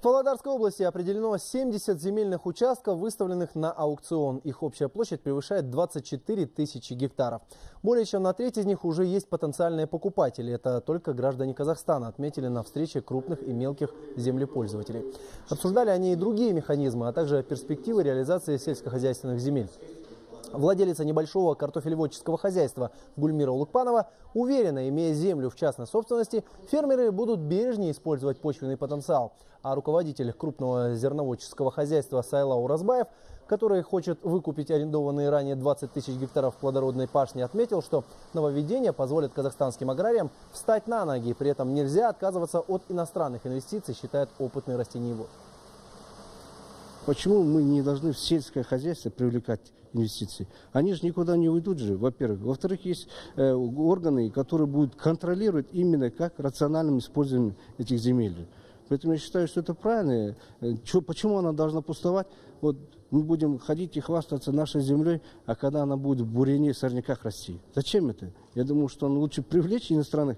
В Павлодарской области определено 70 земельных участков, выставленных на аукцион. Их общая площадь превышает 24 тысячи гектаров. Более чем на треть из них уже есть потенциальные покупатели. Это только граждане Казахстана, отметили на встрече крупных и мелких землепользователей. Обсуждали они и другие механизмы, а также перспективы реализации сельскохозяйственных земель. Владелица небольшого картофелеводческого хозяйства Бульмира Лукпанова уверена, имея землю в частной собственности, фермеры будут бережнее использовать почвенный потенциал. А руководитель крупного зерноводческого хозяйства Сайла Уразбаев, который хочет выкупить арендованные ранее 20 тысяч гектаров плодородной пашни, отметил, что нововведение позволит казахстанским аграриям встать на ноги. При этом нельзя отказываться от иностранных инвестиций, считает опытный растениевод. Почему мы не должны в сельское хозяйство привлекать инвестиции? Они же никуда не уйдут же, во-первых. Во-вторых, есть органы, которые будут контролировать именно как рациональным использованием этих земель. Поэтому я считаю, что это правильно. Почему она должна пустовать? Вот мы будем ходить и хвастаться нашей землей, а когда она будет в бурении, в сорняках расти. Зачем это? Я думаю, что лучше привлечь иностранных